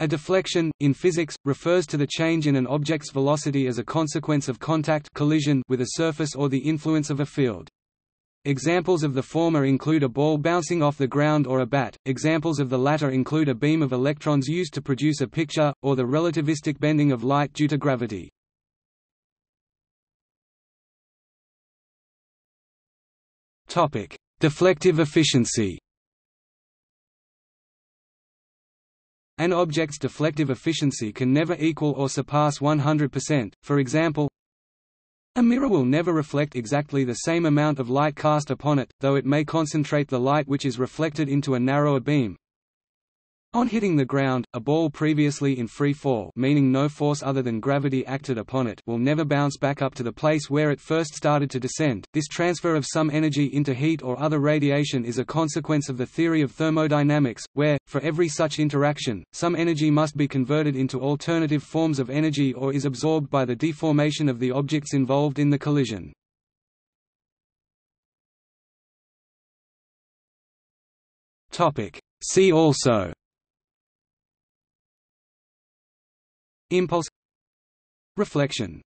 A deflection, in physics, refers to the change in an object's velocity as a consequence of contact collision with a surface or the influence of a field. Examples of the former include a ball bouncing off the ground or a bat. Examples of the latter include a beam of electrons used to produce a picture, or the relativistic bending of light due to gravity. Topic: Deflective efficiency. An object's deflective efficiency can never equal or surpass 100%, for example, a mirror will never reflect exactly the same amount of light cast upon it, though it may concentrate the light which is reflected into a narrower beam. On hitting the ground, a ball previously in free fall, meaning no force other than gravity acted upon it, will never bounce back up to the place where it first started to descend. This transfer of some energy into heat or other radiation is a consequence of the theory of thermodynamics, where, for every such interaction, some energy must be converted into alternative forms of energy or is absorbed by the deformation of the objects involved in the collision. See also: impulse, reflection.